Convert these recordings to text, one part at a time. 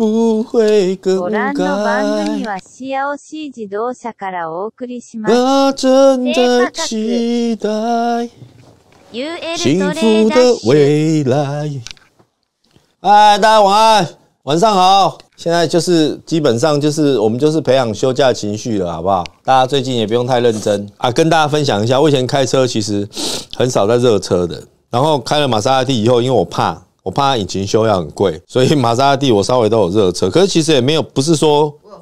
不会更改。我正在期待幸福的未来。哎，大家晚安，晚上好。现在就是基本上就是我们就是培养休假情绪了，好不好？大家最近也不用太认真啊，跟大家分享一下，我以前开车其实很少在热车的，然后开了玛莎拉蒂以后，因为我怕引擎修要很贵，所以玛莎拉蒂我稍微都有热车，可是其实也没有，不是说我有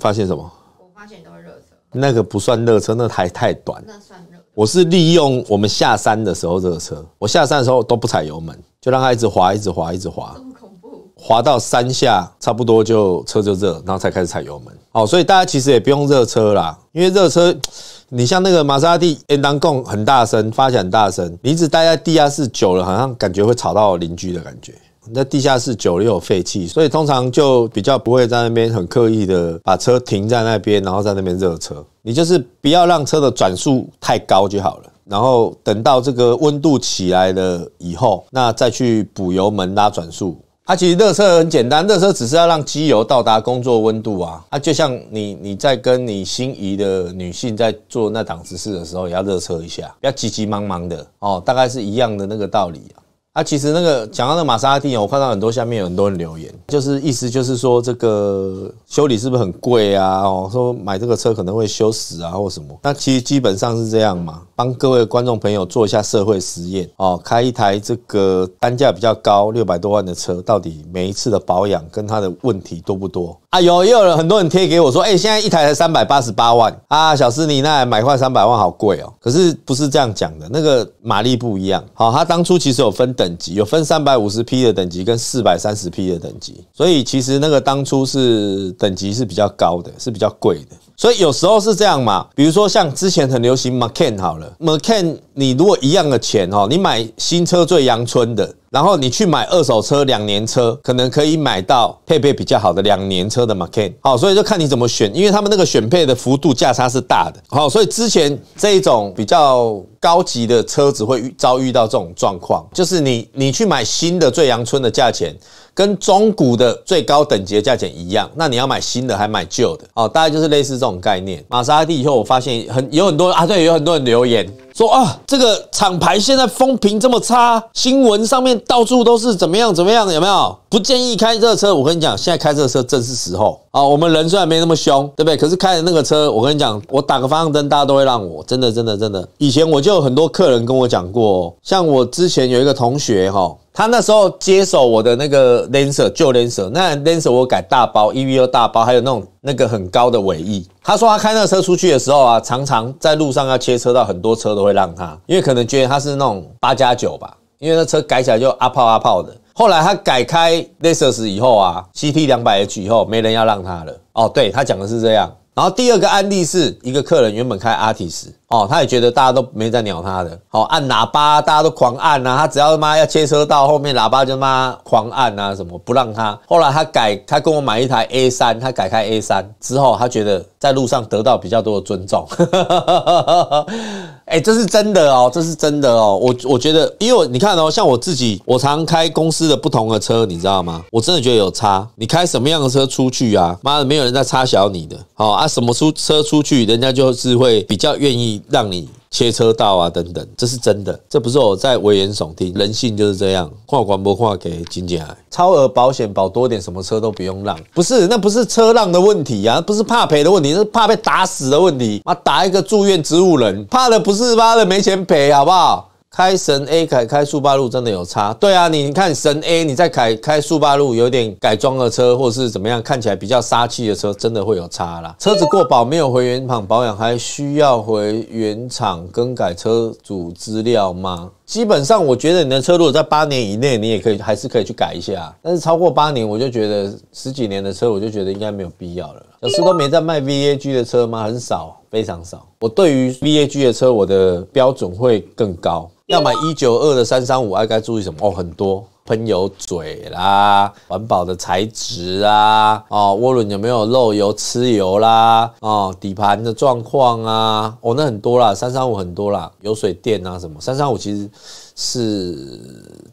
发现什么？我发现你都会热车，那个不算热车，那还太短，那算热。我是利用我们下山的时候热车，我下山的时候都不踩油门，就让它一直滑，一直滑，一直滑，这么恐怖，滑到山下差不多就车就热，然后才开始踩油门。好，所以大家其实也不用热车啦，因为热车。你像那个玛莎拉蒂当供很大声，发起很大声，你一直待在地下室久了，好像感觉会吵到邻居的感觉。在地下室久了又有废气，所以通常就比较不会在那边很刻意的把车停在那边，然后在那边热车。你就是不要让车的转速太高就好了，然后等到这个温度起来了以后，那再去补油门拉转速。它其实热车很简单，热车只是要让机油到达工作温度啊。就像你在跟你心仪的女性在做那档子事的时候，也要热车一下，不要急急忙忙的哦，大概是一样的那个道理啊。其实那个讲到那玛莎拉蒂，我看到很多下面有很多人留言，就是意思就是说这个修理是不是很贵啊？哦，说买这个车可能会修死啊或什么。那其实基本上是这样嘛，帮各位观众朋友做一下社会实验哦，开一台这个单价比较高600多万的车，到底每一次的保养跟它的问题多不多？也有很多人贴给我说，现在一台才388万啊，小斯你那台买块300万好贵哦。可是不是这样讲的，那个马力不一样。好，它当初其实有分等级，有分350匹的等级跟430匹的等级，所以其实那个当初是等级是比较高的，是比较贵的。所以有时候是这样嘛，比如说像之前很流行 Macan 好了 ，Macan 你如果一样的钱哦，你买新车最阳春的，然后你去买二手车2年车，可能可以买到配备比较好的2年车的 Macan。好，所以就看你怎么选，因为他们那个选配的幅度价差是大的。好，所以之前这一种比较高级的车子会遭遇到这种状况，就是你去买新的最阳春的价钱，跟中古的最高等级的价钱一样，那你要买新的还买旧的哦，大概就是类似这种概念。玛莎拉蒂以后，我发现有很多啊，对，有很多人留言说啊，这个厂牌现在风评这么差，新闻上面到处都是怎么样怎么样，有没有？不建议开热车。我跟你讲，现在开热车正是时候啊。我们人虽然没那么凶，对不对？可是开的那个车，我跟你讲，我打个方向灯，大家都会让我真的。以前我就有很多客人跟我讲过，像我之前有一个同学哈。他那时候接手我的那个 Lancer 旧 Lancer， 那 Lancer 我改大包 EVO 大包，还有那个很高的尾翼。他说他开那个车出去的时候啊，常常在路上要切车道，很多车都会让他，因为可能觉得他是那种8+9吧，因为那车改起来就阿炮的。后来他改开 Lexus 以后啊， CT 200H 以后，没人要让他了。哦，对，他讲的是这样。然后第二个案例是一个客人原本开 Artis 哦，他也觉得大家都没在鸟他的，好、哦、按喇叭大家都狂按啊，他只要要切车道后面喇叭就狂按啊，什么不让他。后来他跟我买一台 A3， 他改开 A3 之后，他觉得在路上得到比较多的尊重。这是真的哦，这是真的哦。我觉得，因为你看哦，像我自己，我常开公司的不同的车，你知道吗？我真的觉得有差。你开什么样的车出去啊？妈的，没有人在插小你的。好、哦、啊，什么车出去，人家就是会比较愿意让你切车道啊，等等，这是真的，这不是我在危言耸听，人性就是这样。看管不看给金姐，超额保险保多点，什么车都不用让，不是，那不是车让的问题啊，不是怕赔的问题，那是怕被打死的问题。打一个住院植物人，怕的不是妈的没钱赔，好不好？开神 A 开速霸路真的有差，对啊，你看神 A 你在开速霸路，有点改装的车或是怎么样，看起来比较杀气的车，真的会有差啦。车子过保没有回原厂保养，还需要回原厂更改车主资料吗？基本上我觉得你的车如果在8年以内，你也可以还是可以去改一下，但是超过8年，我就觉得10几年的车，我就觉得应该没有必要了。小斯都没在卖 VAG 的车吗？很少，非常少。我对于 VAG 的车，我的标准会更高。要买192的335，该注意什么？哦，很多。喷油嘴啦，环保的材质啊，哦，涡轮有没有漏油、吃油啦，哦，底盘的状况啊，哦，那很多啦，335很多啦，油水电啊什么，335其实是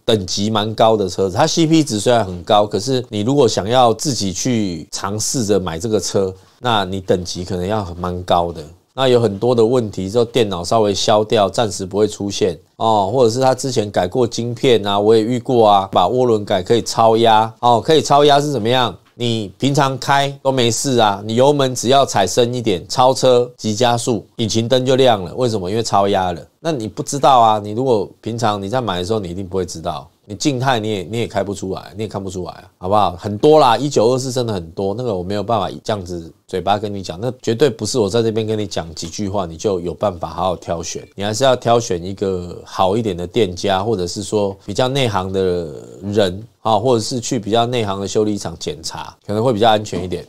等级蛮高的车子，它 CP 值虽然很高，可是你如果想要自己去尝试着买这个车，那你等级可能要蛮高的。 那有很多的问题，就电脑稍微消掉，暂时不会出现哦，或者是他之前改过晶片啊，我也遇过啊，把涡轮改可以超压哦，可以超压是怎么样？你平常开都没事啊，你油门只要踩深一点，超车急加速，引擎灯就亮了，为什么？因为超压了。那你不知道啊，你如果平常你在买的时候，你一定不会知道。 你静态你也开不出来，你也看不出来啊，好不好？很多啦， 1924真的很多，那个我没有办法这样子嘴巴跟你讲，那绝对不是我在这边跟你讲几句话，你就有办法好好挑选。你还是要挑选一个好一点的店家，或者是说比较内行的人啊，或者是去比较内行的修理厂检查，可能会比较安全一点。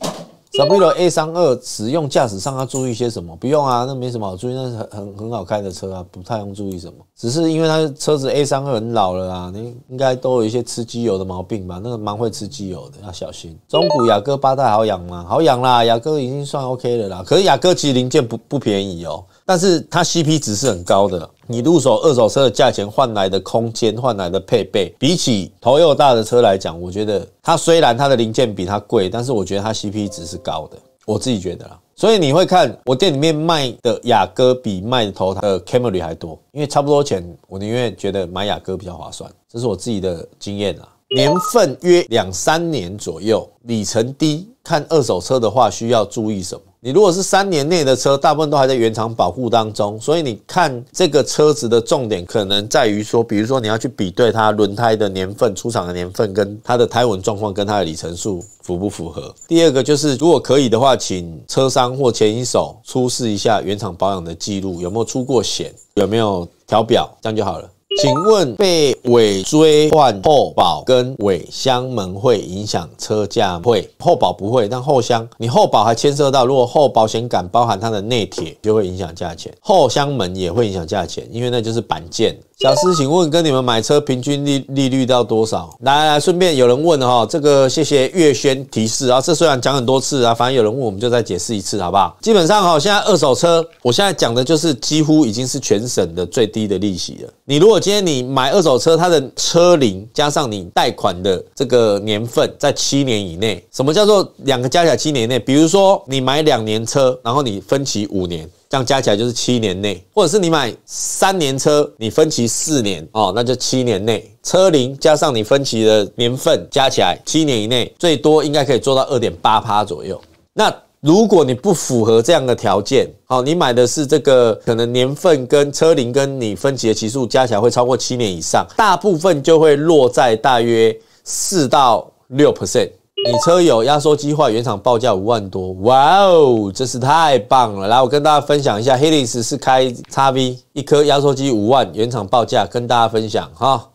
W A32使用驾驶上要注意些什么？不用啊，那没什么好注意，那是很好开的车啊，不太用注意什么。只是因为它车子 A32很老了啊，你应该都有一些吃机油的毛病吧？那个蛮会吃机油的，要小心。中古雅阁8代好养吗？好养啦，雅阁已经算 OK 了啦。可是雅阁其实零件不便宜哦，但是它 CP 值是很高的。 你入手二手车的价钱换来的空间，换来的配备，比起Toyota的车来讲，我觉得它虽然它的零件比它贵，但是我觉得它 CP 值是高的，我自己觉得啦。所以你会看我店里面卖的雅阁比卖的Toyota的 Camry 还多，因为差不多钱，我宁愿觉得买雅阁比较划算，这是我自己的经验啦。年份约2-3年左右，里程低。看二手车的话，需要注意什么？ 你如果是3年内的车，大部分都还在原厂保护当中，所以你看这个车子的重点可能在于说，比如说你要去比对它轮胎的年份、出厂的年份跟它的胎纹状况跟它的里程数符不符合。第二个就是，如果可以的话，请车商或前一手出示一下原厂保养的记录，有没有出过险，有没有调表，这样就好了。 请问被尾追换后保跟尾箱门会影响车价？会，后保不会，但后箱你后保还牵涉到，如果后保险杆包含它的内铁，就会影响价钱；后箱门也会影响价钱，因为那就是板件。 小施，请问跟你们买车平均利率到多少？来，顺便有人问哈，这个谢谢月轩提示啊。这虽然讲很多次啊，反正有人问我们就再解释一次好不好？基本上哈，现在二手车，我现在讲的就是几乎已经是全省的最低的利息了。你如果今天你买二手车，它的车龄加上你贷款的这个年份在7年以内，什么叫做两个加起来7年以内？比如说你买2年车，然后你分期5年。 这样加起来就是7年内，或者是你买3年车，你分期4年哦，那就7年内。 车龄加上你分期的年份加起来7年以内，最多应该可以做到 2.8% 左右。那如果你不符合这样的条件，好，你买的是这个可能年份跟车龄跟你分期的期数加起来会超过7年以上，大部分就会落在大约4到6%。 你车有压缩机坏，原厂报价5万多，哇哦，真是太棒了！来，我跟大家分享一下 ，Helix 是开 XV， 一颗压缩机5万，原厂报价跟大家分享哈。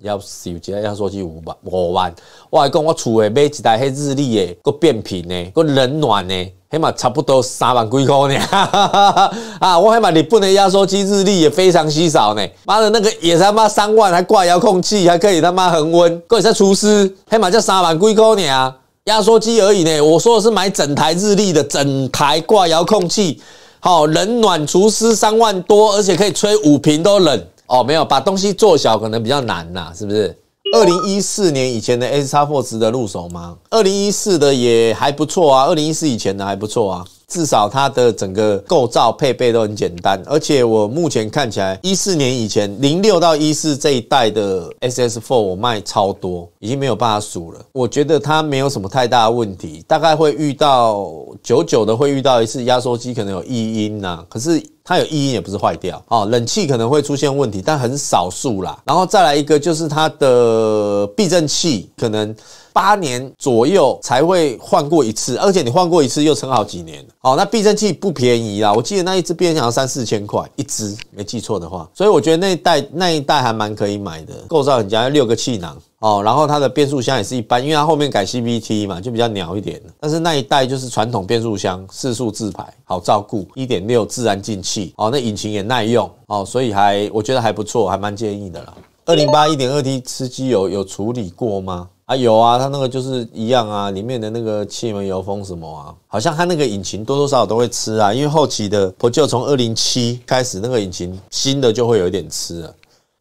要是有一台压缩机5万，我还讲我厝诶买一台迄日立诶，佫变频诶，佫冷暖诶，迄嘛差不多3万几块呢。啊，我迄嘛日本的压缩机日立也非常稀少呢。妈的，那个也他妈3万，还挂遥控器，还可以他妈恒温，佫会使除湿，迄嘛才3万几块呢。 压缩机而已呢，我说的是买整台日立的，整台挂遥控器，好冷暖除湿3万多，而且可以吹5瓶都冷哦。没有把东西做小可能比较难呐，是不是？2014年以前的 S X4值得入手吗？2014的也还不错啊，2014以前的还不错啊。 至少它的整个构造配备都很简单，而且我目前看起来， 14年以前06到14这一代的 S S Four 我卖超多，已经没有办法数了。我觉得它没有什么太大的问题，大概会遇到99的会遇到一次压缩机可能有异音呐，可是它有异音也不是坏掉哦，冷气可能会出现问题，但很少数啦。然后再来一个就是它的避震器可能。 8年左右才会换过一次，而且你换过一次又撑好几年。哦，那避震器不便宜啦，我记得那一只避震器要3-4千块一只，没记错的话。所以我觉得那一代还蛮可以买的，构造很简单，6个气囊哦，然后它的变速箱也是一般，因为它后面改 CVT 嘛，就比较鸟一点。但是那一代就是传统变速箱，4速自排，好照顾， 1.6 自然进气哦，那引擎也耐用哦，所以还我觉得还不错，还蛮建议的啦。208 1.2T 吃机油有处理过吗？啊，有啊，它那个就是一样啊，里面的那个气门油封什么啊，好像它那个引擎多多少少都会吃啊，因为后期的Peugeot从207开始，那个引擎新的就会有一点吃了。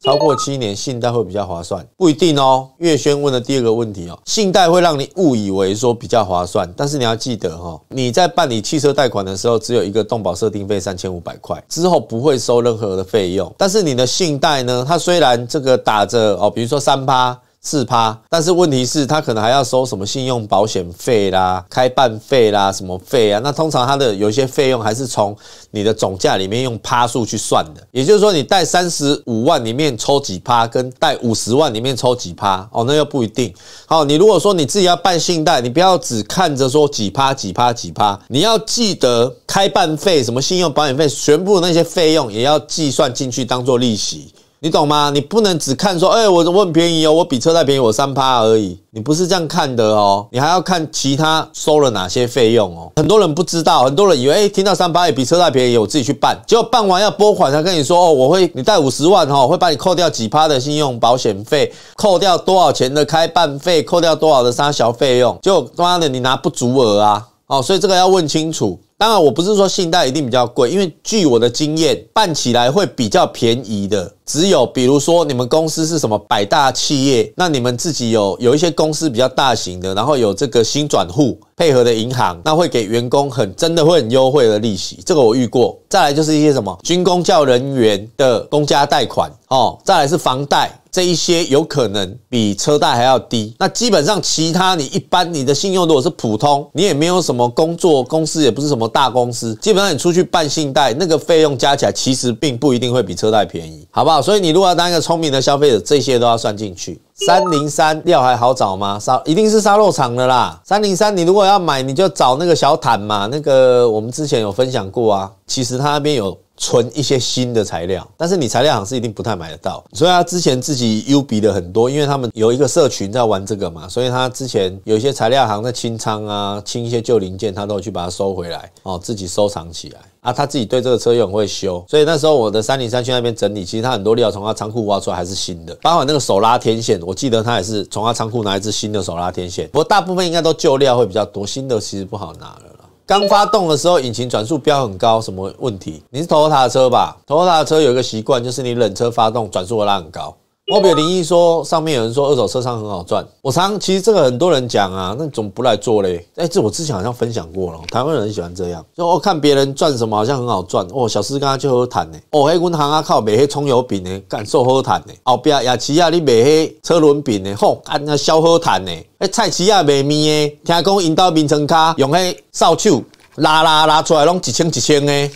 超过7年，信贷会比较划算，不一定哦。月轩问的第二个问题哦，信贷会让你误以为说比较划算，但是你要记得哦，你在办理汽车贷款的时候，只有一个动保设定费3500块，之后不会收任何的费用。但是你的信贷呢，它虽然这个打着哦，比如说3%、4%，但是问题是它可能还要收什么信用保险费啦、开办费啦、什么费啊？那通常它的有一些费用还是从你的总价里面用趴数去算的，也就是说你贷35万里面抽几趴，跟贷50万里面抽几趴哦，那又不一定。好，你如果说你自己要办信贷，你不要只看着说几趴、几趴、几趴，你要记得开办费、什么信用保险费，全部那些费用也要计算进去当做利息。 你懂吗？你不能只看说，哎、欸，我很便宜哦，我比车贷便宜，我3%而已。你不是这样看的哦，你还要看其他收了哪些费用哦。很多人不知道，很多人以为，哎、欸，听到3%也比车贷便宜，我自己去办，结果办完要拨款，他跟你说，哦，你贷50万哦，会把你扣掉几趴的信用保险费，扣掉多少钱的开办费，扣掉多少的三小费用，结果妈的你拿不足额啊，哦，所以这个要问清楚。 当然，我不是说信贷一定比较贵，因为据我的经验，办起来会比较便宜的，只有比如说你们公司是什么100大企业，那你们自己有一些公司比较大型的，然后有这个新转户配合的银行，那会给员工真的会很优惠的利息，这个我遇过。再来就是一些什么军公教人员的公家贷款哦，再来是房贷。 这一些有可能比车贷还要低，那基本上其他你一般你的信用如果是普通，你也没有什么工作公司，也不是什么大公司，基本上你出去办信贷，那个费用加起来其实并不一定会比车贷便宜，好不好？所以你如果要当一个聪明的消费者，这些都要算进去。 303料还好找吗？一定是沙漏厂的啦。303你如果要买，你就找那个小坦嘛，那个我们之前有分享过啊。其实他那边有存一些新的材料，但是你材料行是一定不太买得到。所以他之前自己比的很多，因为他们有一个社群在玩这个嘛，所以他之前有一些材料行在清仓啊，清一些旧零件，他都有去把它收回来哦，自己收藏起来。 啊，他自己对这个车又很会修，所以那时候我的303去那边整理，其实他很多料从他仓库挖出来还是新的，包括那个手拉天线，我记得他也是从他仓库拿一支新的手拉天线，不过大部分应该都旧料会比较多，新的其实不好拿了啦。刚发动的时候，引擎转速飙很高，什么问题？你是Toyota的车吧？Toyota的车有一个习惯，就是你冷车发动，转速会拉很高。 Mobile01说，上面有人说二手车商很好赚。我其实这个很多人讲啊，那怎么不来做嘞？哎、欸，这我之前好像分享过了，台湾人喜欢这样，就我、看别人赚什么好像很好赚。哦，小四刚刚就好谈呢。哦，迄阮行啊靠卖迄葱油饼呢，感受好谈呢。后壁亚旗亚你卖迄车轮饼呢，吼，安那销好谈呢。哎，菜旗亚卖面的，听讲引导面层卡用迄扫帚拉出来，拢1000、1000的。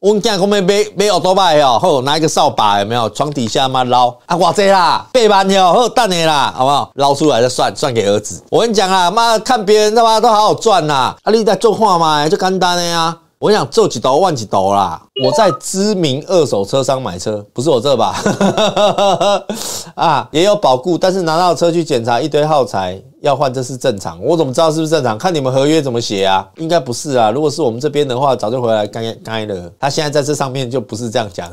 我们讲，我们买奥多麦哦，好拿一个扫把有没有？床底下嘛捞啊，哇这啦，8万哦，好等你啦，好不好？捞出来再算给儿子。我跟你讲啊，妈看别人他妈都好好赚啦，啊你在做看嘛，就简单的呀。我想做几斗万几斗啦。我在知名二手车商买车，不是我这吧？啊，也有保固，但是拿到车去检查一堆耗材。 要换这是正常，我怎么知道是不是正常？看你们合约怎么写啊，应该不是啊。如果是我们这边的话，早就回来该了。他现在在这上面就不是这样讲，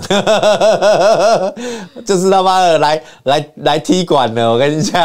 就是他妈的来踢馆了。我跟你讲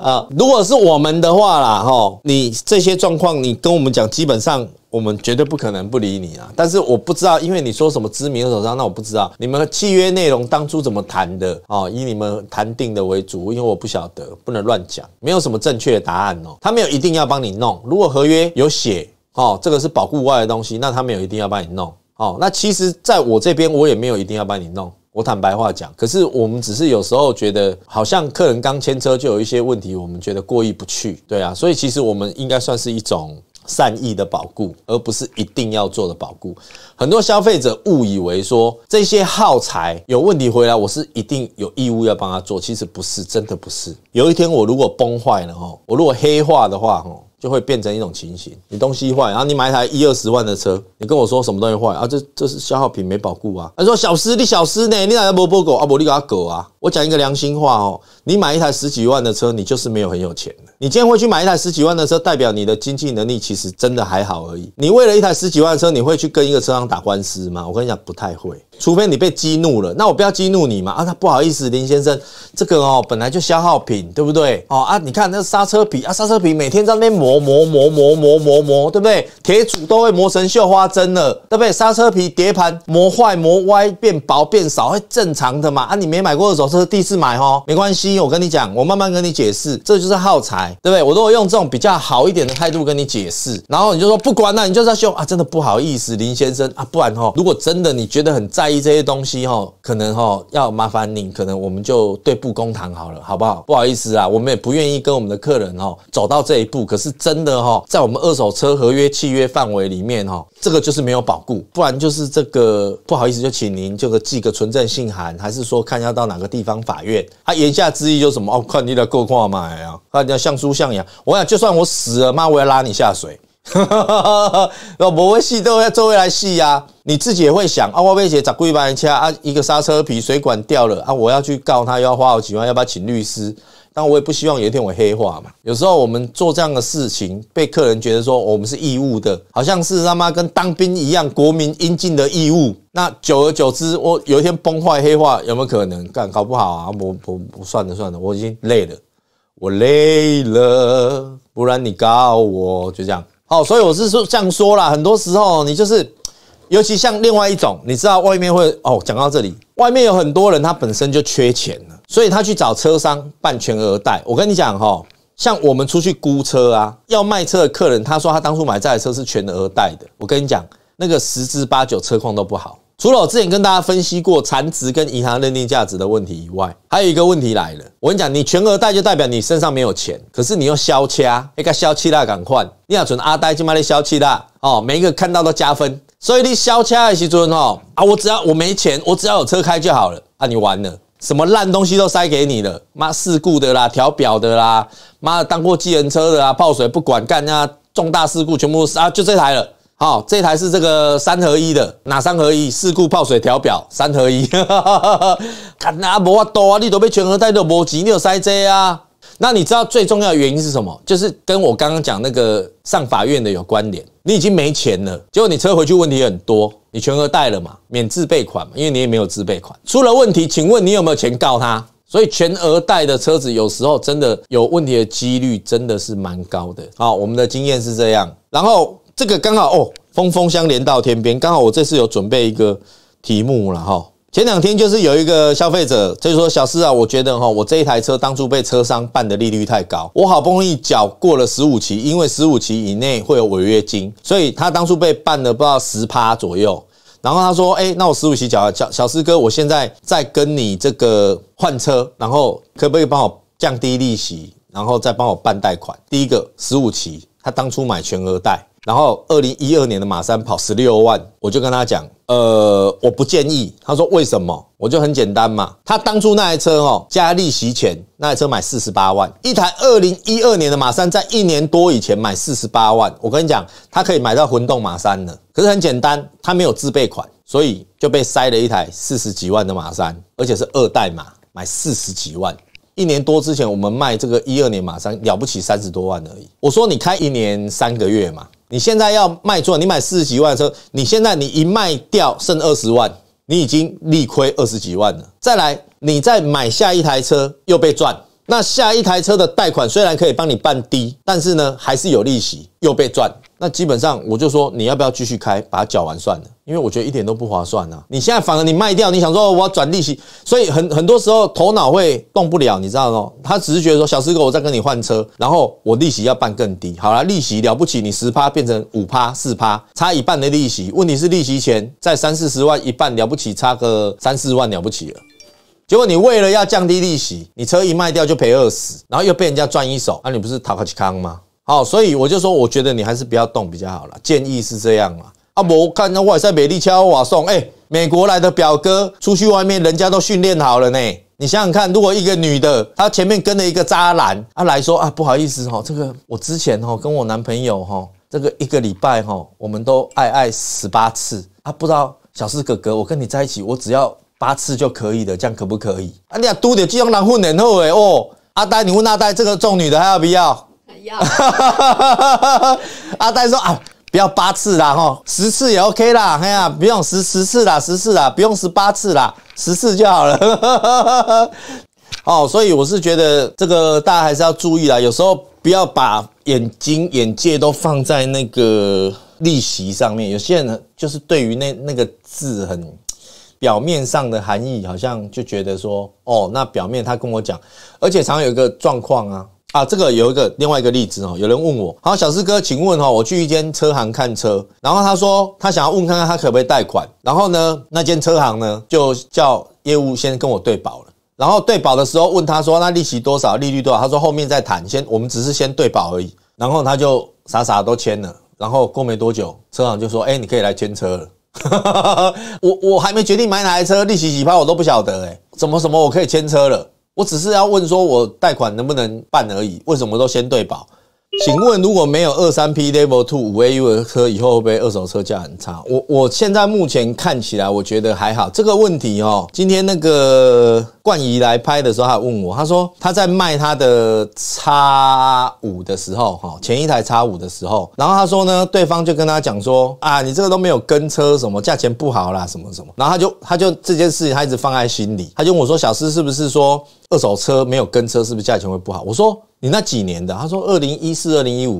啊，如果是我们的话啦，吼，你这些状况你跟我们讲，基本上我们绝对不可能不理你啊。但是我不知道，因为你说什么知名二手车，那我不知道你们契约内容当初怎么谈的哦，以你们谈定的为主，因为我不晓得，不能乱讲。 没有什么正确的答案哦，他没有一定要帮你弄。如果合约有写哦，这个是保固外的东西，那他没有一定要帮你弄哦。那其实在我这边，我也没有一定要帮你弄。我坦白话讲，可是我们只是有时候觉得，好像客人刚签车就有一些问题，我们觉得过意不去，对啊。所以其实我们应该算是一种善意的保固，而不是一定要做的保固。很多消费者误以为说这些耗材有问题回来，我是一定有义务要帮他做，其实不是，真的不是。有一天我如果崩坏了哦，我如果黑化的话哦，就会变成一种情形：你东西坏，然后你买一台10、20万的车，你跟我说什么东西坏啊？这是消耗品没保固啊？他说小师你小师呢？你哪来没保固啊？不然你给他狗啊？我讲一个良心话哦，你买一台10几万的车，你就是没有很有钱的。你今天会去买一台十几万的车，代表你的经济能力其实真的还好而已。你为了一台十几万的车，你会去跟一个车商打官司吗？我跟你讲，不太会，除非你被激怒了。那我不要激怒你嘛，啊，那不好意思，林先生，这个哦本来就消耗品，对不对？哦啊，你看那刹车皮啊，刹车皮每天在那边磨，对不对？铁组都会磨成绣花针了，对不对？刹车皮、碟盘磨坏、磨歪、变薄、变少，会正常的嘛？啊，你没买过二手车，第一次买哦，没关系，我跟你讲，我慢慢跟你解释，这就是耗材。 对不对？我都会用这种比较好一点的态度跟你解释，然后你就说不管了，你就是要修啊！真的不好意思，林先生啊，不然吼，如果真的你觉得很在意这些东西吼，可能吼要麻烦你，可能我们就对簿公堂好了，好不好？不好意思啊，我们也不愿意跟我们的客人吼走到这一步，可是真的吼，在我们二手车合约契约范围里面吼，这个就是没有保固，不然就是这个不好意思，就请您这个寄个存证信函，还是说看要到哪个地方法院？啊，言下之意就是什么？哦，看你的够看嘛呀，看你要像。 像样，我想就算我死了，妈我要拉你下水，我不会戏都要周围来戏呀。你自己也会想啊，我被姐砸过一把人家啊，一个刹车皮水管掉了啊，我要去告他，又要花好几万，要不要请律师？ 但我也不希望有一天我黑化嘛。有时候我们做这样的事情，被客人觉得说我们是义务的，好像是他妈跟当兵一样，国民应尽的义务。那久而久之，我有一天崩坏黑化，有没有可能？干搞不好啊！我算了，我已经累了。 我累了，不然你告我，就这样。好，所以我是说这样说啦。很多时候你就是，尤其像另外一种，你知道外面会哦，讲到这里，外面有很多人他本身就缺钱了，所以他去找车商办全额贷。我跟你讲哈、哦，像我们出去估车啊，要卖车的客人，他说他当初买这台车是全额贷的。我跟你讲，那个十之八九车况都不好。 除了我之前跟大家分析过残值跟银行认定价值的问题以外，还有一个问题来了。我跟你讲，你全额贷就代表你身上没有钱，可是你又消掐，那个消气啦，赶快，你要准阿呆今嘛咧消气啦，哦，每一个看到都加分。所以你消掐的时阵哦，啊，我没钱，我只要有车开就好了，啊，你完了，什么烂东西都塞给你了，妈事故的啦，调表的啦，妈当过计程车的啦，泡水不管干啊，重大事故全部啊，就这台了。 好、哦，这台是这个3合1的，哪3合1？事故、泡水、调表，3合1。干哪无法多啊！你都被全额贷都无钱，你有塞这啊？那你知道最重要的原因是什么？就是跟我刚刚讲那个上法院的有关联。你已经没钱了，结果你车回去问题很多，你全额贷了嘛，免自备款嘛，因为你也没有自备款，出了问题，请问你有没有钱告他？ 所以全额贷的车子有时候真的有问题的几率真的是蛮高的。好，我们的经验是这样。然后这个刚好哦，风箱连到天边，刚好我这次有准备一个题目啦。哈。前两天就是有一个消费者就是说小施啊，我觉得哈，我这一台车当初被车商办的利率太高，我好不容易缴过了15期，因为15期以内会有违约金，所以他当初被办了不知道10%左右。 然后他说：“哎，那我15期缴了，小施哥，我现在在跟你这个换车，然后可不可以帮我降低利息，然后再帮我办贷款？第一个15期，他当初买全额贷，然后2012年的马3跑16万，我就跟他讲，我不建议。他说为什么？我就很简单嘛，他当初那台车哦，加利息钱，那台车买48万，一台2012年的马3，在1年多以前买48万，我跟你讲，他可以买到混动马3了。” 可是很简单，他没有自备款，所以就被塞了一台40几万的马3，而且是2代马，买40几万。1年多之前，我们卖这个12年马3，了不起30多万而已。我说你开1年3个月嘛，你现在要卖出来，你买40几万的车，你现在你一卖掉剩20万，你已经利亏20几万了。再来，你再买下一台车又被赚，那下一台车的贷款虽然可以帮你办低，但是呢还是有利息，又被赚。 那基本上我就说，你要不要继续开，把它缴完算了，因为我觉得一点都不划算啊！你现在反而你卖掉，你想说我要转利息，所以很多时候头脑会动不了，你知道吗？他只是觉得说，小师哥，我在跟你换车，然后我利息要办更低，好啦，利息了不起，你10%变成5%、4%，差一半的利息。问题是利息钱在30、40万一半了不起，差个3、4万了不起了。 结果你为了要降低利息，你车一卖掉就赔20，然后又被人家赚一手，那、啊、你不是讨个康吗？ 好，所以我就说，我觉得你还是不要动比较好啦。建议是这样啦。啊，我看那外在美利敲瓦送，哎，美国来的表哥出去外面，人家都训练好了呢。你想想看，如果一个女的，她前面跟了一个渣男，她来说啊，不好意思哈、哦，这个我之前哈、哦、跟我男朋友哈、哦，这个1个礼拜哈、哦，我们都爱18次啊，不知道小施哥哥，我跟你在一起，我只要8次就可以的，这样可不可以？啊，你啊，都得这种人混很好诶哦。阿呆，你问阿呆，这个这种女的还要不要？要。阿呆说啊，不要8次啦，吼，10次也 OK 啦，哎呀，不用10次啦，10次啦，不用18次啦，10次就好了。哦，所以我是觉得这个大家还是要注意啦，有时候不要把眼界都放在那个利息上面。有些人就是对于那个字很表面上的含义，好像就觉得说，哦，那表面他跟我讲，而且常有一个状况啊。啊，这个有一个另外一个例子哦，有人问我，好，小四哥，请问哦，我去一间车行看车，然后他说他想要问看看他可不可以贷款，然后呢，那间车行呢就叫业务先跟我对保了，然后对保的时候问他说那利息多少，利率多少，他说后面再谈，先我们只是先对保而已，然后他就傻傻都签了，然后过没多久，车行就说，哎，你可以来签车了。我还没决定买哪台车，利息几趴我都不晓得，哎，什么我可以签车了，我只是要问说我贷款能不能办而已，为什么都先对保？请问如果没有 23P Level 2 5AU 的车，以后会不会二手车价很差？我现在目前看起来我觉得还好。这个问题哦，今天那个冠仪来拍的时候他问我，他说他在卖他的 X5 的时候，前一台 X5 的时候，然后他说呢，对方就跟他讲说啊，你这个都没有跟车什么，价钱不好啦什么什么，然后他就这件事情他一直放在心里，他就问我说，小四是不是说二手车没有跟车是不是价钱会不好？我说你那几年的？他说2014、2015。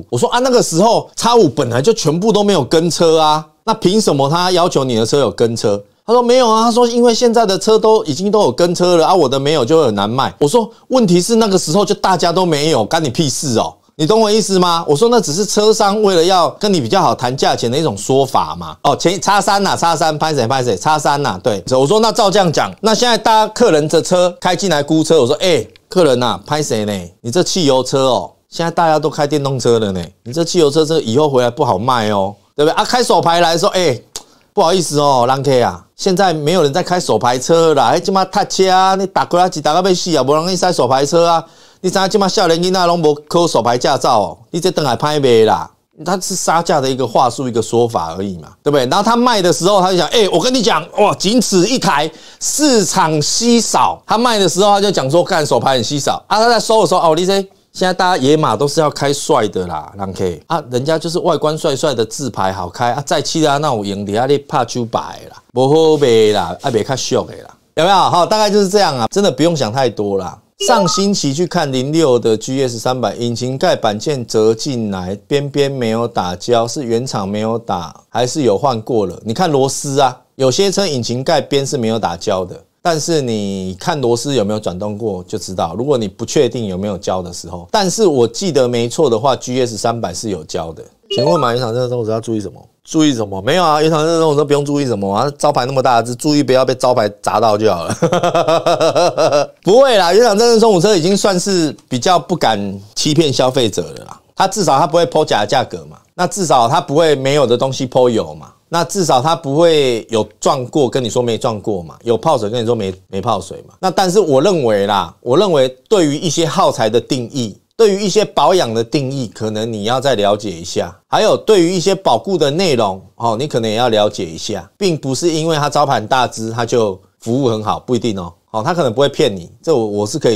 我说啊，那个时候 X5 本来就全部都没有跟车啊，那凭什么他要求你的车有跟车？他说没有啊，他说因为现在的车已经都有跟车了啊，我的没有就很难卖。我说问题是那个时候就大家都没有，干你屁事哦。你懂我意思吗？我说那只是车商为了要跟你比较好谈价钱的一种说法嘛。哦，X3 啊，X3，拍谁X3 啊，对。我说那照这样讲，那现在大家客人的车开进来估车，我说欸，客人啊，拍谁呢？你这汽油车哦，现在大家都开电动车了呢，你这汽油车这以后回来不好卖哦，对不对啊？开手牌来说，欸，不好意思哦，兰 K 啊，现在没有人在开手牌车啦，哎，他妈踏车啊，你打过来几打个被戏啊，没人去塞手牌车啊。你知道现在少年囡仔都没考手牌驾照哦，你这回来拍卖啦，它是杀价的一个话术一个说法而已嘛，对不对？然后他卖的时候他就讲，欸，我跟你讲哇，仅此一台，市场稀少。他卖的时候他就讲说干手牌很稀少啊，他在收的时候哦，你这现在大家野马都是要开帅的啦，人客啊，人家就是外观帅帅的字牌好开啊，再气啊那我赢的啊，你怕酒牌啦，不好卖啦，啊，卖较俗的啦，有没有？好，大概就是这样啊，真的不用想太多啦。上星期去看06的 GS300， 引擎盖板件折进来，边没有打胶，是原厂没有打还是有换过了？你看螺丝啊，有些车引擎盖边是没有打胶的，但是你看螺丝有没有转动过就知道，如果你不确定有没有胶的时候，但是我记得没错的话 GS300 是有胶的。请问买原厂车的时候要注意什么？注意什么？没有啊，原厂车的时候不用注意什么啊，招牌那么大，只注意不要被招牌砸到就好了。不会啦，原厂车的中古车已经算是比较不敢欺骗消费者了啦。他至少他不会抛假的价格嘛，那至少他不会没有的东西抛有嘛，那至少他不会有撞过跟你说没撞过嘛，有泡水跟你说没泡水嘛。那但是我认为啦，我认为对于一些耗材的定义，对于一些保养的定义，可能你要再了解一下，还有对于一些保固的内容哦，你可能也要了解一下，并不是因为它招牌很大只，它就服务很好，不一定哦。哦，它可能不会骗你，这我是可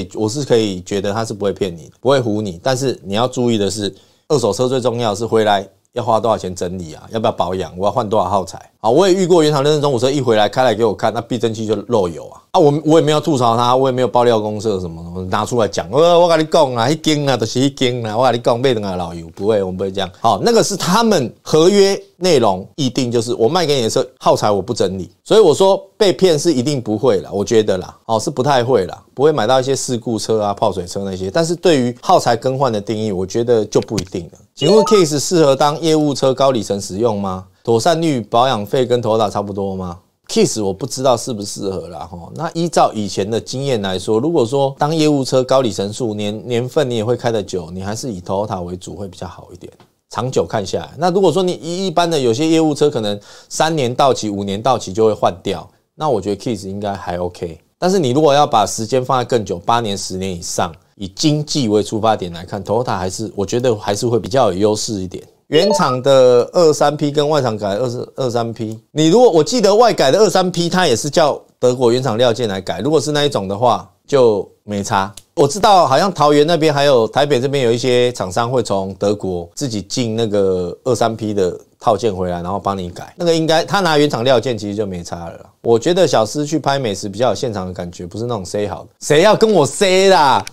以觉得它是不会骗你，不会唬你。但是你要注意的是，二手车最重要的是回来要花多少钱整理啊，要不要保养，我要换多少耗材啊。我也遇过原厂认证中古车一回来开来给我看，那避震器就漏油啊。啊，我也没有吐槽他，我也没有爆料公社什么的，我拿出来讲，我跟你讲啊，一斤啊就是一斤啊，我跟你讲卖等啊老油，不会，我们不会这样。好，那个是他们合约内容议定，就是我卖给你的车耗材我不整理，所以我说被骗是一定不会啦，我觉得啦，哦，是不太会啦，不会买到一些事故车啊、泡水车那些。但是对于耗材更换的定义，我觉得就不一定了。请问 Kicks 适合当业务车高里程使用吗？妥善率、保养费跟Toyota差不多吗？ Kicks 我不知道适不适合啦，齁，那依照以前的经验来说，如果说当业务车高里程数年份你也会开得久，你还是以Toyota为主会比较好一点。长久看下来，那如果说你一般的有些业务车可能3年到期、5年到期就会换掉，那我觉得 Kicks 应该还 OK。但是你如果要把时间放在更久，8年、10年以上，以经济为出发点来看，Toyota还是我觉得还是会比较有优势一点。原厂的 23P 跟外厂改的 23P， 你如果我记得外改的 23P 它也是叫德国原厂料件来改，如果是那一种的话就没差。我知道好像桃园那边还有台北这边有一些厂商会从德国自己进那个2、3批的套件回来，然后帮你改。那个应该他拿原厂料件其实就没差了啦。我觉得小施去拍美食比较有现场的感觉，不是那种 say 好的，谁要跟我 say 啦？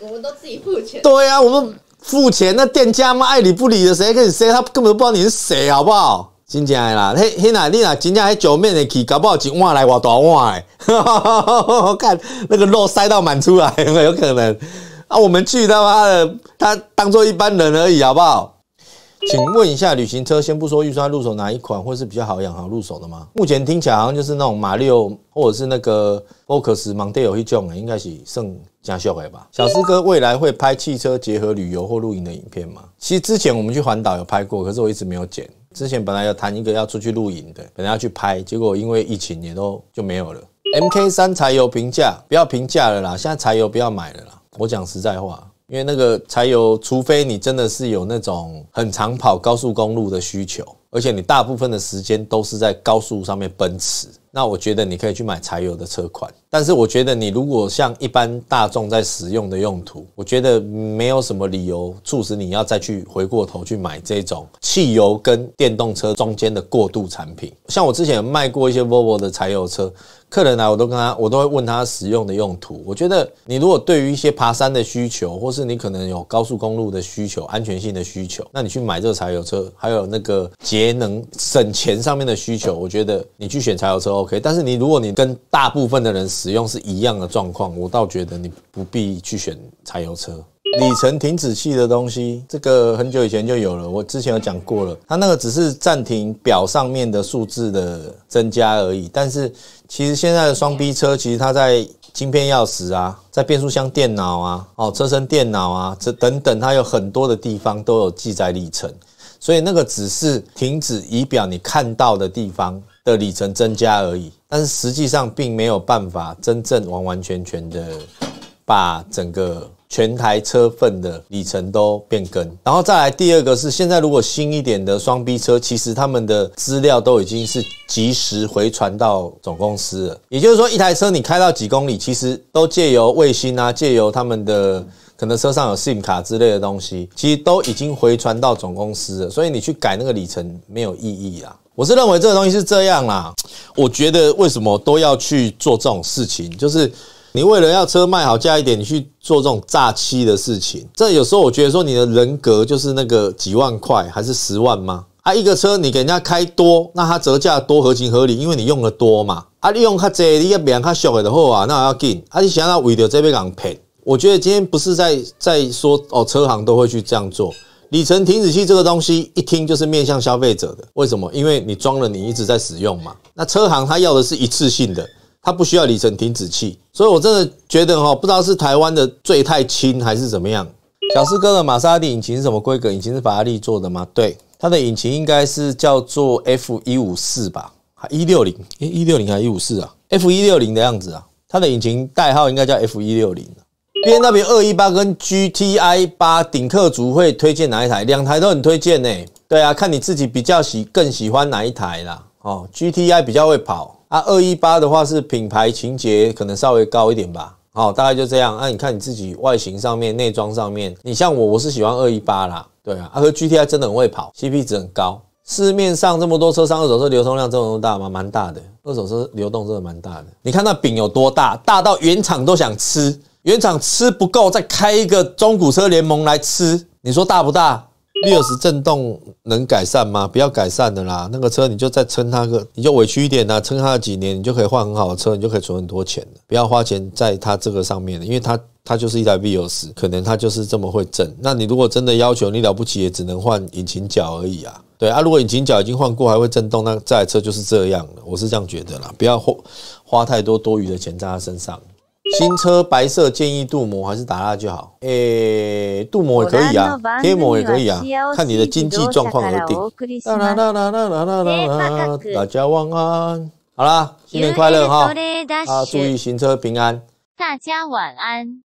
我们都自己付钱。对啊，我们付钱，那店家嘛爱理不理的，谁跟你 say？ 他根本都不知道你是谁，好不好？ 真正的啦，你若真正迄酒面的去，搞不好一碗来偌大碗诶，我看那个肉塞到满出来，有可能啊！我们去他妈的，他当做一般人而已，好不好？请问一下，旅行车先不说预算入手哪一款会是比较好养行入手的吗？目前听起来好像就是那种马六或者是那个 Focus、Mondeo一种的，应该是剩加秀的吧。小施哥未来会拍汽车结合旅游或露营的影片吗？其实之前我们去环岛有拍过，可是我一直没有剪。 之前本来要谈一个要出去露营的，本来要去拍，结果因为疫情也都就没有了。MK3柴油平价，不要平价了啦，现在柴油不要买了啦。我讲实在话，因为那个柴油，除非你真的是有那种很长跑高速公路的需求，而且你大部分的时间都是在高速上面奔驰，那我觉得你可以去买柴油的车款。但是我觉得你如果像一般大众在使用的用途，我觉得没有什么理由促使你要再去回过头去买这种汽油跟电动车中间的过渡产品。像我之前有卖过一些 Volvo 的柴油车，客人来我都会问他使用的用途。我觉得你如果对于一些爬山的需求，或是你可能有高速公路的需求、安全性的需求，那你去买这个柴油车，还有那个节能省钱上面的需求，我觉得你去选柴油车 OK。但是你如果你跟大部分的人 使用是一样的状况，我倒觉得你不必去选柴油车。里程停止器的东西，这个很久以前就有了，我之前有讲过了。它那个只是暂停表上面的数字的增加而已，但是其实现在的双 B 车，其实它在 晶片钥匙啊，在变速箱电脑啊，哦，车身电脑啊，这等等，它有很多的地方都有记载里程，所以那个只是停止仪表你看到的地方的里程增加而已，但是实际上并没有办法真正完完全全的把整个 全台车份的里程都变更，然后再来第二个是，现在如果新一点的双 B 车，其实他们的资料都已经是及时回传到总公司了。也就是说，一台车你开到几公里，其实都借由卫星啊，借由他们的 可能车上有 SIM 卡之类的东西，其实都已经回传到总公司了，所以你去改那个里程没有意义啦。我是认为这个东西是这样啦。我觉得为什么都要去做这种事情，就是你为了要车卖好价一点，你去做这种诈欺的事情。这有时候我觉得说你的人格就是那个几万块还是10万吗？啊，一个车你给人家开多，那它折价多合情合理，因为你用的多嘛。啊，你用较济，你也免较俗的就好啊，那要紧。啊，你想要为着这要人骗？ 我觉得今天不是在说哦，车行都会去这样做。里程停止器这个东西，一听就是面向消费者的。为什么？因为你装了，你一直在使用嘛。那车行它要的是一次性的，它不需要里程停止器。所以我真的觉得哈，不知道是台湾的罪太轻还是怎么样。小施哥的玛莎拉蒂引擎是什么规格？引擎是法拉利做的吗？对，它的引擎应该是叫做 F154吧，160，160还是154啊 ？F160的样子啊，它的引擎代号应该叫 F160。 BMW 218跟 GTI 8顶客族会推荐哪一台？两台都很推荐呢。对啊，看你自己比较更喜欢哪一台啦。哦 ，GTI 比较会跑啊， 218的话是品牌情节可能稍微高一点吧。好、哦，大概就这样。啊，你看你自己外形上面、内装上面，你像我是喜欢218啦。对啊，啊，和 GTI 真的很会跑 ，CP 值很高。市面上这么多车商，二手车流通量真的那么大吗？蛮大的，二手车流动真的蛮大的。你看那饼有多大，大到原厂都想吃。 原厂吃不够，再开一个中古车联盟来吃，你说大不大？ Vios 震动能改善吗？不要改善的啦，那个车你就再撑它个，你就委屈一点啦，撑它几年，你就可以换很好的车，你就可以存很多钱了。不要花钱在它这个上面了，因为它就是一台 Vios， 可能它就是这么会震。那你如果真的要求你了不起，也只能换引擎角而已啊。对啊，如果引擎角已经换过还会震动，那这台车就是这样了。我是这样觉得啦，不要花太多多余的钱在它身上。 新车白色建议镀膜还是打蜡就好？镀膜也可以啊，贴膜也可以啊，看你的经济状况而定。大家晚安，好啦，新年快乐哈！啊，注意行车平安。大家晚安。